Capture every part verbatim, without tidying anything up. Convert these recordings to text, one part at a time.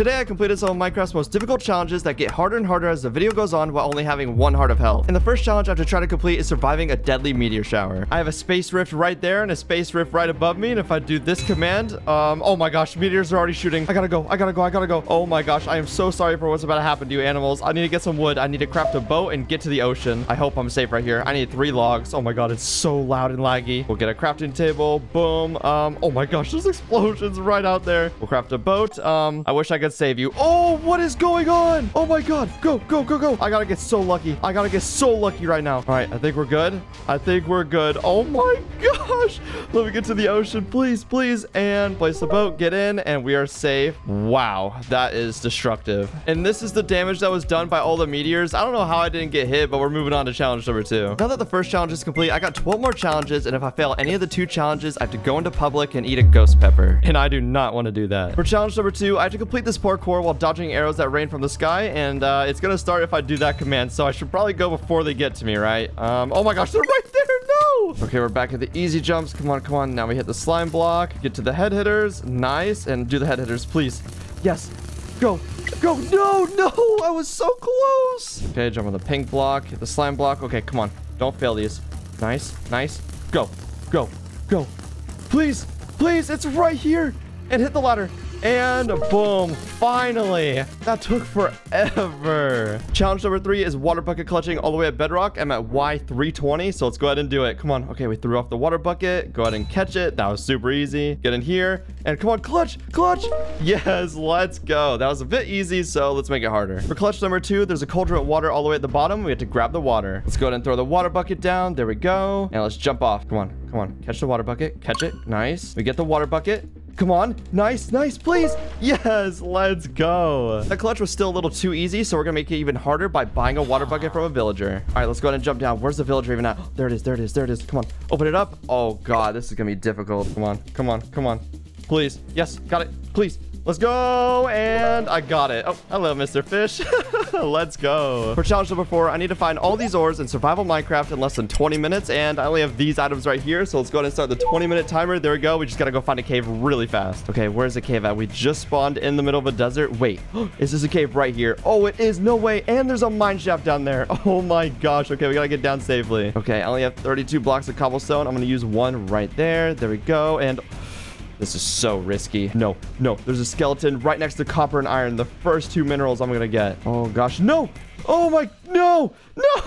Today I completed some of Minecraft's most difficult challenges that get harder and harder as the video goes on while only having one heart of health. And the first challenge I have to try to complete is surviving a deadly meteor shower. I have a space rift right there and a space rift right above me, and if I do this command, um, oh my gosh, meteors are already shooting. I gotta go, I gotta go, I gotta go. Oh my gosh, I am so sorry for what's about to happen to you animals. I need to get some wood, I need to craft a boat and get to the ocean. I hope I'm safe right here. I need three logs. Oh my god, it's so loud and laggy. We'll get a crafting table, boom. Um, oh my gosh, there's explosions right out there. We'll craft a boat. Um, I wish I could save you. Oh, what is going on? Oh my god, go go go go. I gotta get so lucky. I gotta get so lucky right now. All right, I think we're good. I think we're good. Oh my gosh, let me get to the ocean, please please, and place the boat, get in, and we are safe. Wow, that is destructive. And this is the damage that was done by all the meteors. I don't know how I didn't get hit, but we're moving on to challenge number two. Now that the first challenge is complete, I got twelve more challenges, and if I fail any of the two challenges, I have to go into public and eat a ghost pepper, and I do not want to do that. For challenge number two, I have to complete this parkour while dodging arrows that rain from the sky, and uh, it's gonna start if I do that command, so I should probably go before they get to me, right? Um, oh my gosh, they're right there. No. Okay, we're back at the easy jumps. Come on, come on. Now we hit the slime block, get to the head hitters. Nice. And do the head hitters, please. Yes, go, go. No, no, I was so close. Okay, jump on the pink block, hit the slime block. Okay, come on, don't fail these. Nice, nice. Go, go, go. Please, please, it's right here. And hit the ladder. And boom, finally. That took forever. Challenge number three is water bucket clutching all the way at bedrock. I'm at Y three twenty, so let's go ahead and do it. Come on. Okay, we threw off the water bucket. Go ahead and catch it. That was super easy. Get in here. And come on, clutch, clutch. Yes, let's go. That was a bit easy, so let's make it harder. For clutch number two, there's a cauldron of water all the way at the bottom. We have to grab the water. Let's go ahead and throw the water bucket down. There we go. And let's jump off. Come on, come on. Catch the water bucket. Catch it. Nice. We get the water bucket. Come on. Nice, nice, please. Yes, let's go. That clutch was still a little too easy, so we're gonna make it even harder by buying a water bucket from a villager. All right, let's go ahead and jump down. Where's the villager even at? There it is, there it is, there it is. Come on, open it up. Oh god, this is gonna be difficult. Come on, come on, come on. Please, yes, got it, please. Let's go, and I got it. Oh, hello, Mister Fish. Let's go. For challenge number four, I need to find all these ores in survival Minecraft in less than twenty minutes, and I only have these items right here, so let's go ahead and start the twenty minute timer. There we go. We just gotta go find a cave really fast. Okay, where's the cave at? We just spawned in the middle of a desert. Wait, is this a cave right here? Oh, it is. No way. And there's a mine shaft down there. Oh my gosh. Okay, we gotta get down safely. Okay, I only have thirty-two blocks of cobblestone. I'm gonna use one right there. There we go, and... this is so risky. No, no. There's a skeleton right next to copper and iron. The first two minerals I'm going to get. Oh, gosh. No. Oh, my. No. No, I don't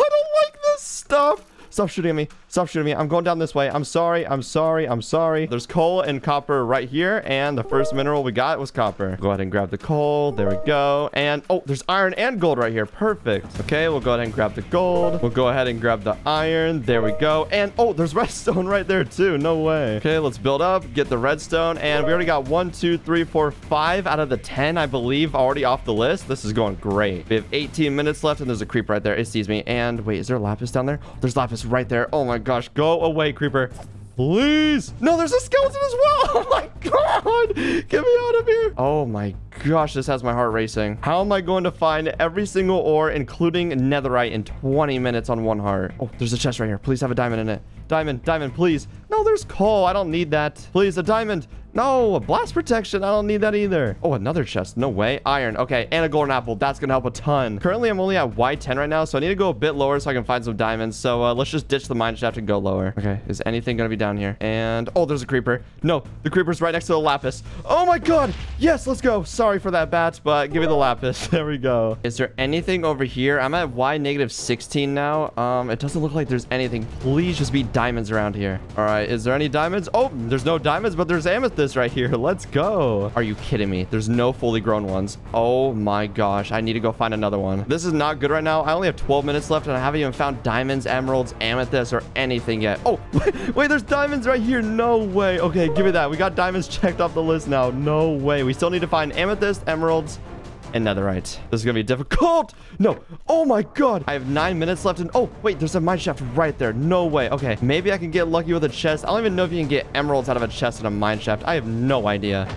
like this stuff. Stop shooting at me. Stop shooting at me. I'm going down this way. I'm sorry. I'm sorry. I'm sorry. There's coal and copper right here. And the first mineral we got was copper. Go ahead and grab the coal. There we go. And oh, there's iron and gold right here. Perfect. Okay, we'll go ahead and grab the gold. We'll go ahead and grab the iron. There we go. And oh, there's redstone right there too. No way. Okay, let's build up, get the redstone. And we already got one, two, three, four, five out of the ten, I believe, already off the list. This is going great. We have eighteen minutes left, and there's a creep right there. It sees me. And wait, is there lapis down there? There's lapis right there. Oh my gosh, go away, creeper, please. No, there's a skeleton as well. Oh my god, get me out of here. Oh my gosh, this has my heart racing. How am I going to find every single ore, including netherite, in twenty minutes on one heart? Oh, there's a chest right here. Please have a diamond in it. Diamond, diamond, please. No, there's coal. I don't need that. Please, a diamond. No, a blast protection. I don't need that either. Oh, another chest. No way. Iron. Okay, and a golden apple. That's going to help a ton. Currently, I'm only at Y ten right now, so I need to go a bit lower so I can find some diamonds. So uh, let's just ditch the mine shaft and go lower. Okay, is anything going to be down here? And oh, there's a creeper. No, the creeper's right next to the lapis. Oh my god. Yes, let's go. Sorry for that, bat, but give me the lapis. There we go. Is there anything over here? I'm at Y negative sixteen now. Um, it doesn't look like there's anything. Please just be diamonds around here. All right, is there any diamonds? Oh, there's no diamonds, but there's amethyst right here. Let's go. Are you kidding me? There's no fully grown ones. Oh my gosh, I need to go find another one. This is not good right now. I only have twelve minutes left, and I haven't even found diamonds, emeralds, amethyst, or anything yet. Oh wait, wait, there's diamonds right here. No way. Okay, give me that. We got diamonds checked off the list now. No way. We still need to find amethyst, emeralds, and netherite. This is gonna be difficult. No. Oh my god, I have nine minutes left, and oh wait, there's a mine shaft right there. No way. Okay, maybe I can get lucky with a chest. I don't even know if you can get emeralds out of a chest and a mine shaft. I have no idea.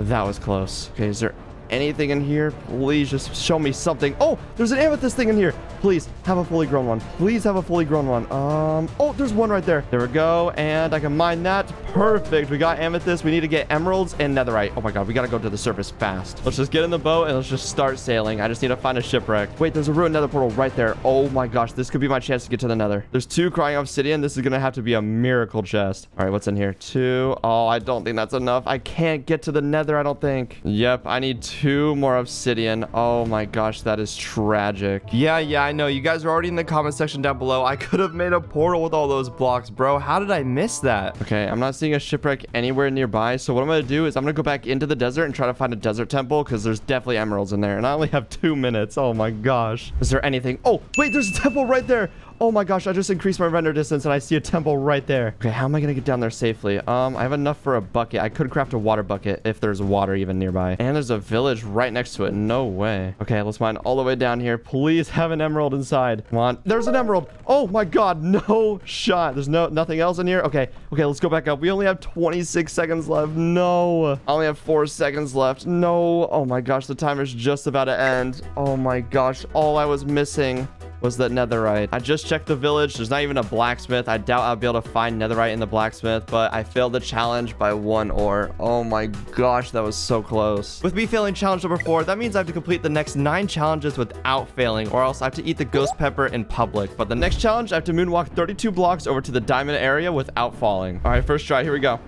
That was close. Okay, is there anything in here? Please just show me something. Oh, there's an amethyst thing in here. Please have a fully grown one. Please have a fully grown one. Um, oh, there's one right there. There we go. And I can mine that. Perfect. We got amethyst. We need to get emeralds and netherite. Oh my God, we got to go to the surface fast. Let's just get in the boat and let's just start sailing. I just need to find a shipwreck. Wait, there's a ruined nether portal right there. Oh my gosh, this could be my chance to get to the nether. There's two crying obsidian. This is going to have to be a miracle chest. All right, what's in here? Two. Oh, I don't think that's enough. I can't get to the nether, I don't think. Yep, I need two more obsidian. Oh my gosh, that is tragic. Yeah, yeah, I know. You guys are already in the comment section down below. I could have made a portal with all those blocks, bro. How did I miss that? Okay, I'm not seeing a shipwreck anywhere nearby. So what I'm going to do is I'm going to go back into the desert and try to find a desert temple because there's definitely emeralds in there. And I only have two minutes. Oh my gosh. Is there anything? Oh, wait, there's a temple right there. Oh my gosh, I just increased my render distance and I see a temple right there. Okay, how am I gonna get down there safely? Um, I have enough for a bucket. I could craft a water bucket if there's water even nearby. And there's a village right next to it. No way. Okay, let's mine all the way down here. Please have an emerald inside. Come on. There's an emerald. Oh my God, no shot. There's no nothing else in here. Okay, okay, let's go back up. We only have twenty-six seconds left. No. I only have four seconds left. No. Oh my gosh, the timer's just about to end. Oh my gosh, all I was missing was that netherite. I just checked the village. There's not even a blacksmith. I doubt I'll be able to find netherite in the blacksmith, but I failed the challenge by one ore. Oh my gosh, that was so close. With me failing challenge number four, that means I have to complete the next nine challenges without failing, or else I have to eat the ghost pepper in public. But the next challenge, I have to moonwalk thirty-two blocks over to the diamond area without falling. All right, first try, here we go.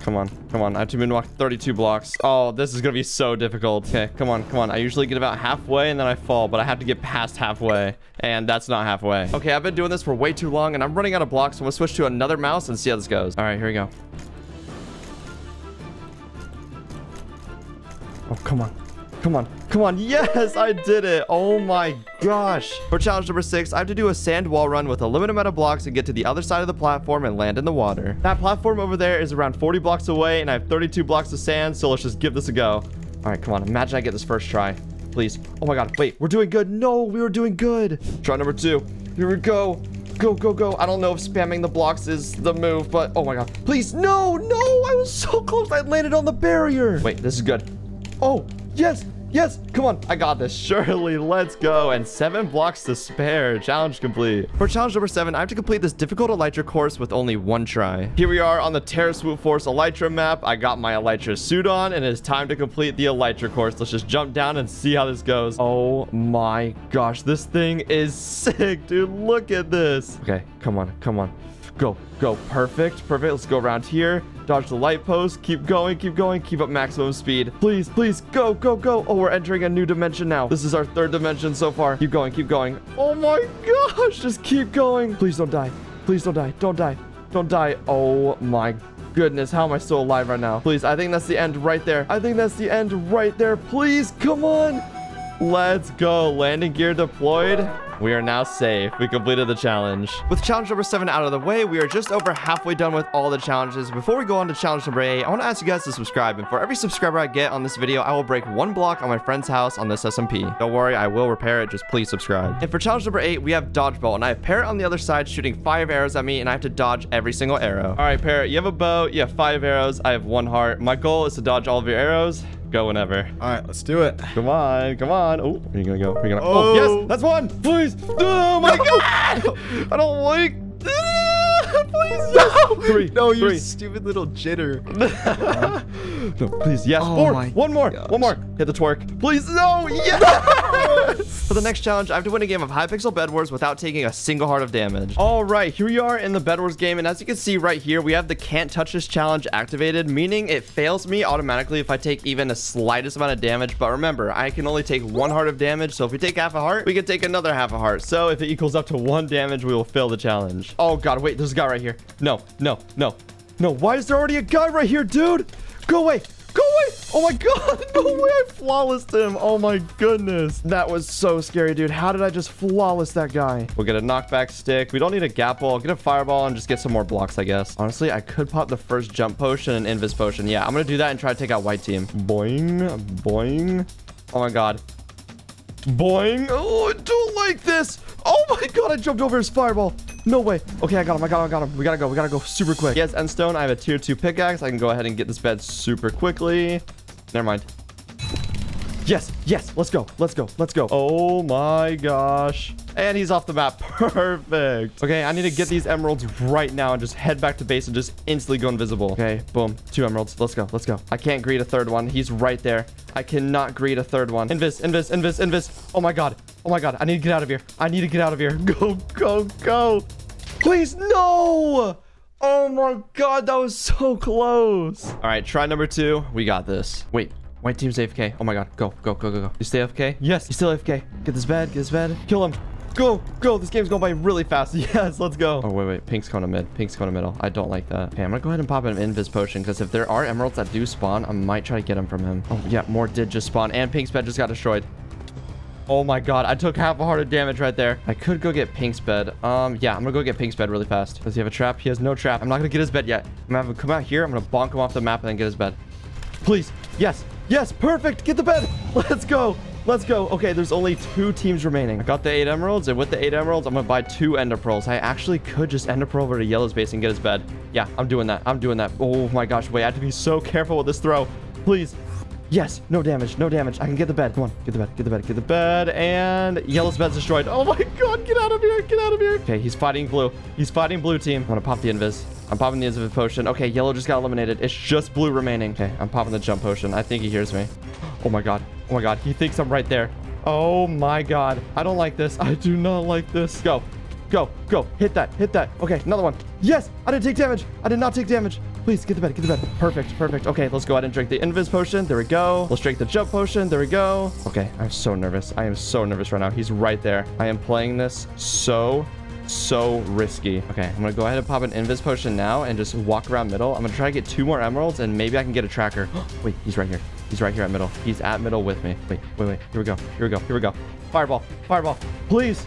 Come on, come on. I have to moonwalk thirty-two blocks. Oh, this is going to be so difficult. Okay, come on, come on. I usually get about halfway and then I fall, but I have to get past halfway, and that's not halfway. Okay, I've been doing this for way too long, and I'm running out of blocks, so I'm going to switch to another mouse and see how this goes. All right, here we go. Oh, come on. Come on. Come on. Yes, I did it. Oh my gosh. For challenge number six, I have to do a sand wall run with a limited amount of blocks and get to the other side of the platform and land in the water. That platform over there is around forty blocks away, and I have thirty-two blocks of sand, so let's just give this a go. All right, come on. Imagine I get this first try. Please. Oh my God. Wait, we're doing good. No, we were doing good. Try number two. Here we go. Go, go, go. I don't know if spamming the blocks is the move, but oh my God. Please. No, no. I was so close. I landed on the barrier. Wait, this is good. Oh, yes. Yes, come on. I got this. Surely, let's go. And seven blocks to spare. Challenge complete. For challenge number seven, I have to complete this difficult Elytra course with only one try. Here we are on the Terraswoop Force Elytra map. I got my Elytra suit on, and it's time to complete the Elytra course. Let's just jump down and see how this goes. Oh my gosh, this thing is sick, dude. Look at this. Okay, come on, come on. Go, go. Perfect, perfect. Let's go around here. Dodge the light post. Keep going, keep going. Keep up maximum speed. Please, please. Go, go, go. Oh, we're entering a new dimension now. This is our third dimension so far. Keep going, keep going. Oh my gosh. Just keep going. Please don't die. Please don't die. Don't die. Don't die. Oh my goodness. How am I still alive right now? Please. I think that's the end right there. I think that's the end right there. Please. Come on. Let's go. Landing gear deployed. We are now safe. We completed the challenge. With challenge number seven out of the way, we are just over halfway done with all the challenges. Before we go on to challenge number eight, I want to ask you guys to subscribe. And for every subscriber I get on this video, I will break one block on my friend's house on this S M P. Don't worry, I will repair it. Just please subscribe. And for challenge number eight, we have dodgeball. And I have Parrot on the other side shooting five arrows at me, and I have to dodge every single arrow. All right, Parrot, you have a bow. You have five arrows. I have one heart. My goal is to dodge all of your arrows. Go whenever. All right, let's do it. Come on, come on. Oh, are you gonna go? Are you gonna? Oh, oh yes, that's one. Please. Oh my no. God! I don't like. Please. No. Three. No, you three. Stupid little jitter. No, please. Yes. Oh, four. One more. Gosh. One more. Hit the twerk. Please. No. Yes. For the next challenge, I have to win a game of Hypixel Bed Wars without taking a single heart of damage. All right. Here we are in the Bed Wars game. And as you can see right here, we have the can't touch this challenge activated, meaning it fails me automatically if I take even the slightest amount of damage. But remember, I can only take one heart of damage. So if we take half a heart, we can take another half a heart. So if it equals up to one damage, we will fail the challenge. Oh, God. Wait, there's a guy right here. No, no, no, no. Why is there already a guy right here, dude? Go away. Go away. Oh my God. No way. I flawlessed him. Oh my goodness. That was so scary, dude. How did I just flawless that guy? We'll get a knockback stick. We don't need a gap wall. I'll get a fireball and just get some more blocks, I guess. Honestly, I could pop the first jump potion and invis potion. Yeah, I'm going to do that and try to take out white team. Boing. Boing. Oh my God. Boing. Oh, I don't like this. Oh my God. I jumped over his fireball. No way. Okay, I got him. I got him. I got him. We gotta go. We gotta go super quick. Yes, endstone. I have a tier two pickaxe. I can go ahead and get this bed super quickly. Never mind. Yes, yes, let's go, let's go, let's go. Oh my gosh. And he's off the map. Perfect. Okay, I need to get these emeralds right now and just head back to base and just instantly go invisible. Okay, boom. Two emeralds. Let's go, let's go. I can't greet a third one. He's right there. I cannot greet a third one. Invis, invis, invis, invis. Oh my god. Oh my god. I need to get out of here. I need to get out of here. Go, go, go. Please, no. Oh my god, that was so close. All right, try number two. We got this. Wait. White team's A F K. Oh my god. Go, go, go, go, go. You stay A F K? Yes, you still A F K. Get this bed, get this bed. Kill him. Go, go. This game's going by really fast. Yes, let's go. Oh, wait, wait. Pink's going to mid. Pink's going to middle. I don't like that. Okay, I'm going to go ahead and pop an invis potion because if there are emeralds that do spawn, I might try to get them from him. Oh, yeah, more did just spawn. And Pink's bed just got destroyed. Oh my god. I took half a heart of damage right there. I could go get Pink's bed. Um, yeah, I'm going to go get Pink's bed really fast. Does he have a trap? He has no trap. I'm not going to get his bed yet. I'm going to have him come out here. I'm going to bonk him off the map and then get his bed. Please. Yes. Yes, perfect. Get the bed. Let's go. Let's go. Okay, there's only two teams remaining. I got the eight emeralds, and with the eight emeralds, I'm going to buy two ender pearls. I actually could just ender pearl over to Yellow's base and get his bed. Yeah, I'm doing that. I'm doing that. Oh my gosh. Wait, I have to be so careful with this throw. Please. Yes. No damage. No damage. I can get the bed. Come on. Get the bed. Get the bed. Get the bed. And Yellow's bed's destroyed. Oh my god. Get out of here. Get out of here. Okay, he's fighting blue. He's fighting blue team. I'm going to pop the invis. I'm popping the invis potion. Okay, Yellow just got eliminated. It's just blue remaining. Okay, I'm popping the jump potion. I think he hears me. Oh my god. Oh my god. He thinks I'm right there. Oh my god. I don't like this. I do not like this. Go. Go. Go. Hit that. Hit that. Okay, another one. Yes! I didn't take damage. I did not take damage. Please, get the bed. Get the bed. Perfect. Perfect. Okay, let's go ahead and drink the invis potion. There we go. Let's drink the jump potion. There we go. Okay, I'm so nervous. I am so nervous right now. He's right there. I am playing this so so risky. Okay, I'm gonna go ahead and pop an invis potion now and just walk around middle. I'm gonna try to get two more emeralds and maybe I can get a tracker. Wait, he's right here. He's right here at middle. He's at middle with me. Wait, wait, wait. Here we go. Here we go. Here we go. Fireball. Fireball. Please.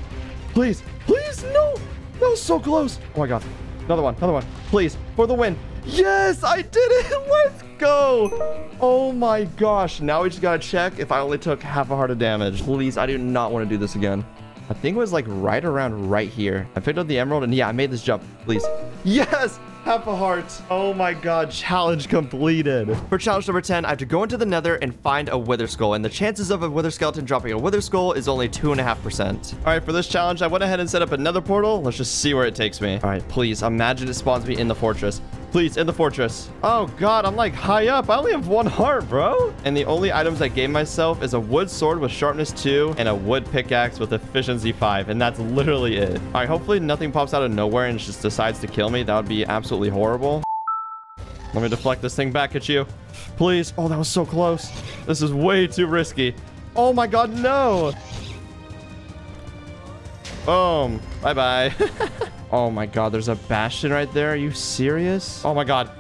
Please. Please. No. That was so close. Oh my god. Another one. Another one. Please. For the win. Yes, I did it. Let's go. Oh my gosh. Now we just gotta check if I only took half a heart of damage. Please, I do not want to do this again. I think it was like right around right here. I picked up the emerald and yeah, I made this jump. Please. Yes! Half a heart. Oh my god, challenge completed. For challenge number ten, I have to go into the nether and find a wither skull, and the chances of a wither skeleton dropping a wither skull is only two and a half percent. All right, for this challenge, I went ahead and set up another portal. Let's just see where it takes me. All right, please, imagine it spawns me in the fortress. Please, in the fortress. Oh god, I'm like high up. I only have one heart, bro. And the only items I gave myself is a wood sword with sharpness two and a wood pickaxe with efficiency five, and that's literally it. All right, hopefully nothing pops out of nowhere and just decides to kill me. That would be absolutely horrible. Let me deflect this thing back at you. Please. Oh, that was so close. This is way too risky. Oh my god, no. Boom. Bye-bye. Oh my god, there's a bastion right there. Are you serious? Oh my god.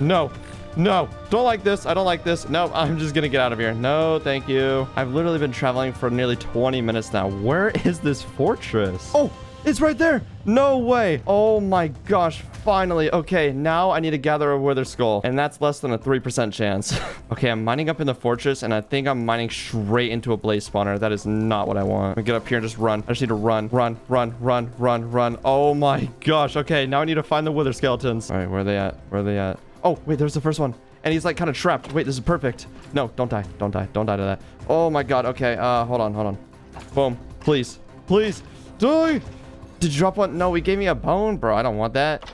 No. No. Don't like this. I don't like this. No, I'm just gonna get out of here. No, thank you. I've literally been traveling for nearly twenty minutes now. Where is this fortress? Oh! It's right there. No way. Oh my gosh. Finally. Okay, now I need to gather a wither skull, and that's less than a three percent chance. Okay, I'm mining up in the fortress, and I think I'm mining straight into a blaze spawner. That is not what I want. I'm gonna get up here and just run. I just need to run, run, run, run, run, run. Oh my gosh. Okay, now I need to find the wither skeletons. All right, where are they at? Where are they at? Oh, wait, there's the first one. And he's like kind of trapped. Wait, this is perfect. No, don't die. Don't die. Don't die to that. Oh my god. Okay, uh, hold on, hold on. Boom. Please. Please. Die. Did you drop one? No, he gave me a bone, bro. I don't want that.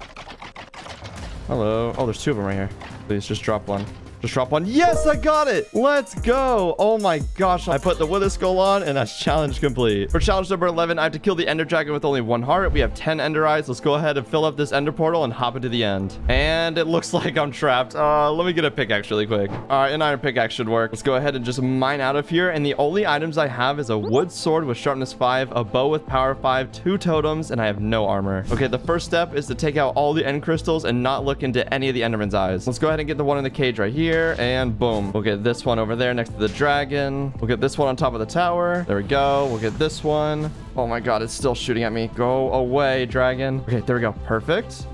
Hello. Oh, there's two of them right here. Please, just drop one. Just drop one. Yes, I got it. Let's go. Oh my gosh. I put the wither skull on, and that's challenge complete. For challenge number eleven, I have to kill the ender dragon with only one heart. We have ten ender eyes. Let's go ahead and fill up this ender portal and hop into the end. And it looks like I'm trapped. Uh, let me get a pickaxe really quick. All right, an iron pickaxe should work. Let's go ahead and just mine out of here. And the only items I have is a wood sword with sharpness five, a bow with power five, two totems, and I have no armor. Okay, the first step is to take out all the end crystals and not look into any of the enderman's eyes. Let's go ahead and get the one in the cage right here. And boom, we'll get this one over there next to the dragon. We'll get this one on top of the tower. There we go. We'll get this one. Oh my god, it's still shooting at me. Go away, dragon. Okay, there we go. Perfect.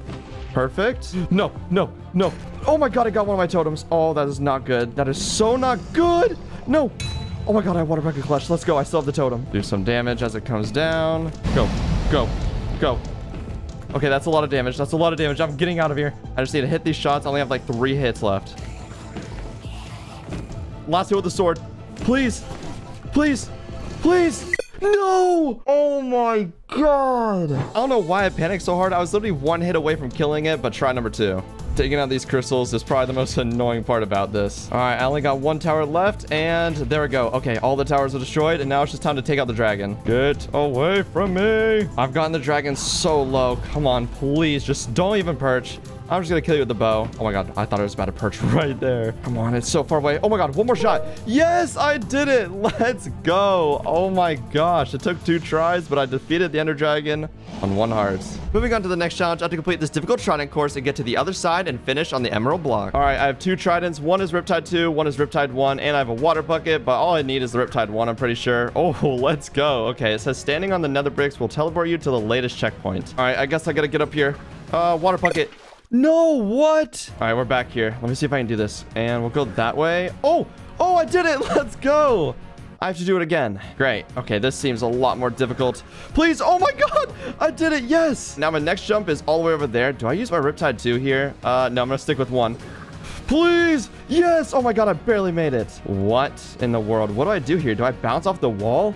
Perfect. No, no, no. Oh my god, I got one of my totems. Oh, that is not good. That is so not good. No. Oh my god, I water bucket clutch. Let's go. I still have the totem. Do some damage as it comes down. Go, go, go. Okay, that's a lot of damage. That's a lot of damage. I'm getting out of here. I just need to hit these shots. I only have like three hits left. Last hit with the sword. Please. Please. Please. No! Oh my god. I don't know why I panicked so hard. I was literally one hit away from killing it, but try number two. Taking out these crystals is probably the most annoying part about this. All right, I only got one tower left, and there we go. Okay, all the towers are destroyed, and now it's just time to take out the dragon. Get away from me. I've gotten the dragon so low. Come on, please, just don't even perch. I'm just gonna kill you with the bow. Oh my god, I thought I was about to perch right there. Come on, it's so far away. Oh my god, one more shot. Yes, I did it. Let's go. Oh my gosh, it took two tries, but I defeated the Ender Dragon on one heart. Moving on to the next challenge, I have to complete this difficult trident course and get to the other side and finish on the emerald block. All right, I have two tridents. One is Riptide two, one is Riptide one, and I have a water bucket, but all I need is the Riptide one, I'm pretty sure. Oh, let's go. Okay, it says standing on the nether bricks will teleport you to the latest checkpoint. All right, I guess I gotta get up here. Uh, water bucket. No, what? All right, we're back here. Let me see if I can do this. And we'll go that way. Oh, oh, I did it. Let's go. I have to do it again. Great. Okay, this seems a lot more difficult. Please. Oh my god, I did it. Yes. Now my next jump is all the way over there. Do I use my Riptide two here? Uh, no, I'm gonna stick with one. Please. Yes. Oh my god, I barely made it. What in the world? What do I do here? Do I bounce off the wall?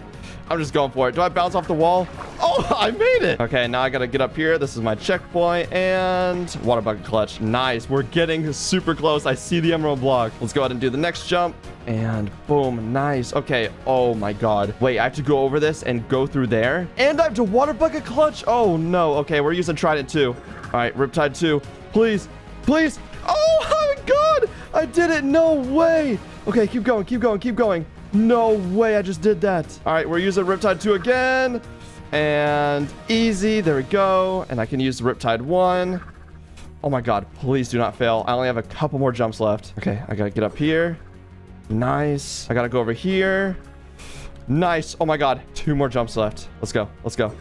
I'm just going for it. Do I bounce off the wall? Oh, I made it. Okay, now I gotta get up here. This is my checkpoint and water bucket clutch. Nice. We're getting super close. I see the emerald block. Let's go ahead and do the next jump. And boom. Nice. Okay. Oh my god. Wait, I have to go over this and go through there. And I have to water bucket clutch. Oh no. Okay, we're using Trident two. All right, Riptide two. Please. Please. Oh my god. I did it. No way. Okay, keep going. Keep going. Keep going. No way, I just did that. All right, we're using Riptide two again. And easy, there we go. And I can use Riptide one. Oh my god, please do not fail. I only have a couple more jumps left. Okay, I gotta get up here. Nice. I gotta go over here. Nice. Oh my god, two more jumps left. Let's go, let's go.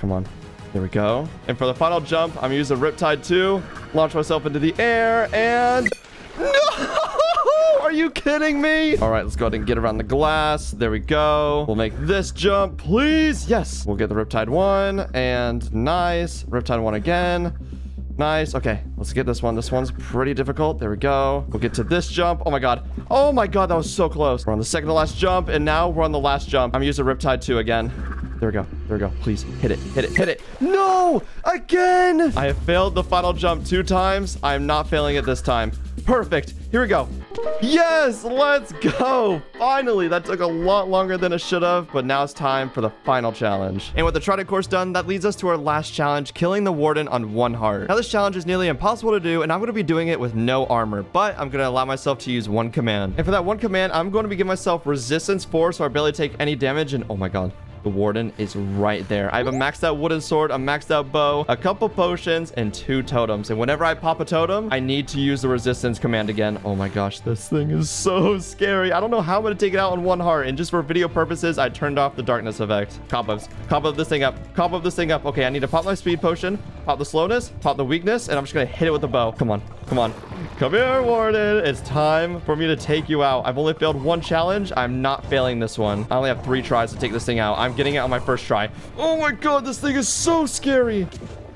Come on. There we go. And for the final jump, I'm using Riptide two. Launch myself into the air and... No! Are you kidding me? All right, let's go ahead and get around the glass. There we go. We'll make this jump, please. Yes. We'll get the Riptide one and nice. Riptide one again. Nice. Okay, let's get this one. This one's pretty difficult. There we go. We'll get to this jump. Oh my god. Oh my god, that was so close. We're on the second to last jump, and now we're on the last jump. I'm using Riptide two again. There we go. There we go. Please hit it. Hit it. Hit it. No! Again! I have failed the final jump two times. I am not failing it this time. Perfect. Here we go. Yes! Let's go! Finally! That took a lot longer than it should have, but now it's time for the final challenge. And with the trident course done, that leads us to our last challenge, killing the warden on one heart. Now, this challenge is nearly impossible to do, and I'm going to be doing it with no armor, but I'm going to allow myself to use one command. And for that one command, I'm going to be giving myself resistance force, so I barely take any damage, and oh my god. The warden is right there. I have a maxed out wooden sword, a maxed out bow, a couple potions, and two totems. And whenever I pop a totem, I need to use the resistance command again. Oh my gosh, this thing is so scary. I don't know how I'm gonna take it out on one heart. And just for video purposes, I turned off the darkness effect. Cobwebs. Cobweb this thing up. Cobweb this thing up. Okay, I need to pop my speed potion, pop the slowness, pop the weakness, and I'm just gonna hit it with the bow. Come on, come on. Come here, warden. It's time for me to take you out. I've only failed one challenge. I'm not failing this one. I only have three tries to take this thing out. I'm getting it on my first try. Oh my god, this thing is so scary.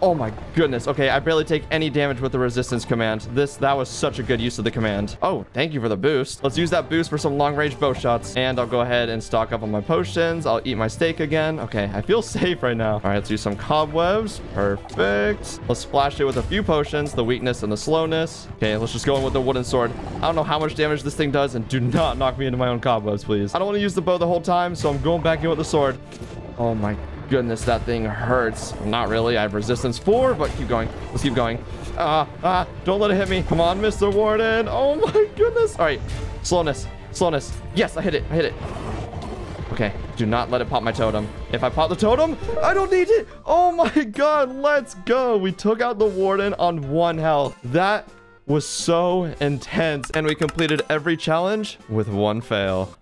Oh my goodness. Okay, I barely take any damage with the resistance command. This, that was such a good use of the command. Oh, thank you for the boost. Let's use that boost for some long-range bow shots. And I'll go ahead and stock up on my potions. I'll eat my steak again. Okay, I feel safe right now. All right, let's do some cobwebs. Perfect. Let's splash it with a few potions, the weakness and the slowness. Okay, let's just go in with the wooden sword. I don't know how much damage this thing does, and do not knock me into my own cobwebs, please. I don't want to use the bow the whole time, so I'm going back in with the sword. Oh my god. Goodness, that thing hurts. Not really. I have resistance four, but keep going. Let's keep going. Ah, uh, ah, uh, don't let it hit me. Come on, Mister Warden. Oh my goodness. All right, slowness, slowness. Yes, I hit it. I hit it. Okay, do not let it pop my totem. If I pop the totem, I don't need it. Oh my god, let's go. We took out the warden on one health. That was so intense, and we completed every challenge with one fail.